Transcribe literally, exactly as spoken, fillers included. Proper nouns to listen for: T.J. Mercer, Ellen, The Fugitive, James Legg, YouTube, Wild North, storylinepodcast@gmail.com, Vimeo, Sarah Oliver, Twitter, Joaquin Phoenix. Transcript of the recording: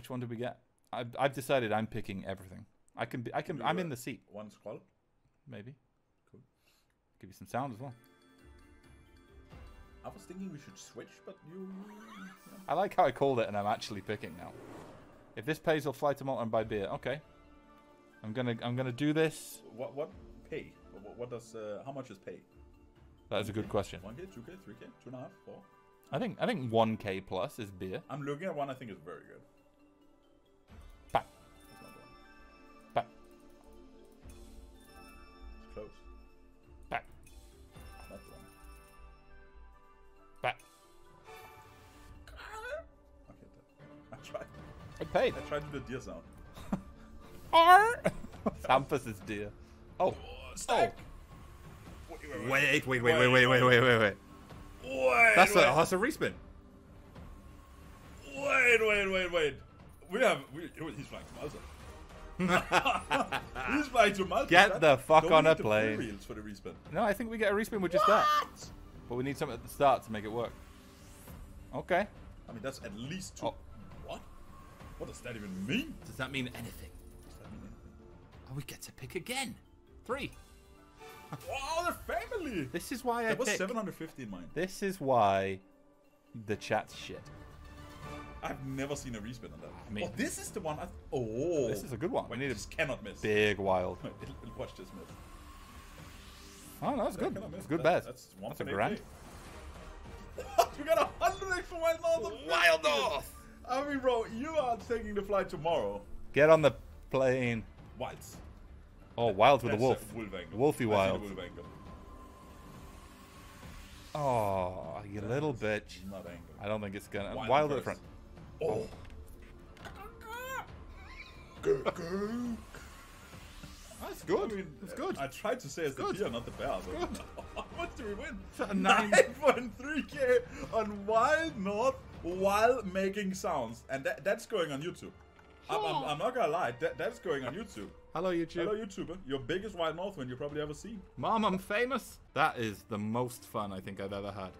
Which one did we get? I've, I've decided I'm picking everything. I can be, I can, I'm in the seat. One squall? Maybe. Cool. Give you some sound as well. I was thinking we should switch, but you... Yeah. I like how I called it and I'm actually picking now. If this pays, I'll fly to Malta and buy beer. Okay. I'm gonna, I'm gonna do this. What, what pay? What, what does, uh, how much is pay? That is a good question. one K, two K, three K, two and a half, four? I think, I think one K plus is beer. I'm looking at one I think is very good. Back. Back. It's close. Back. That's one. Back. Okay, I tried. I paid. I tried to do the deer sound. R. Sampus is deer. Oh. Oh. Wait, wait, wait, wait, wait, wait, wait, wait, wait, wait. Wait. That's wait. a that's a respin. Wait, wait, wait, wait. We have. We, he's flying to Malta. He's flying to Malta. Get that, the fuck on a plane. For the respin. No, I think we get a respin with just what? that. But we need something at the start to make it work. Okay. I mean, that's at least two. Oh. What? What does that even mean? Does that mean anything? Does that mean anything? Oh, we get to pick again. Three. Wow, the family. This is why that I. That was picked. seven hundred fifty in mine. This is why the chat's shit. I've never seen a respin on that. I mean, oh, this is the one. I th oh, this is a good one. We need just cannot miss. Big wild. Watch this miss. Oh, no, that's that good. That's good that, bet. That's, that's a grand. We got a hundred eggs from Wild North. Wild North. I mean, bro, you are taking the flight tomorrow. Get on the plane. Wilds. Oh, wild with that's a wolf. A wolf Wolfy wild. Wolf oh, you that's little bitch. Not angle. I don't think it's gonna. Wild, wild at the front. Oh. oh. That's good. I mean, it's good. I tried to say it's, it's the deer, not the bear. But how much do we win? nine point three K on Wild North while making sounds. And that, that's going on YouTube. I'm, I'm, I'm not gonna lie, that, that's going on YouTube. Hello, YouTube. Hello, YouTuber. Your biggest Wild North win you'll probably ever see. Mom, I'm famous. That is the most fun I think I've ever had.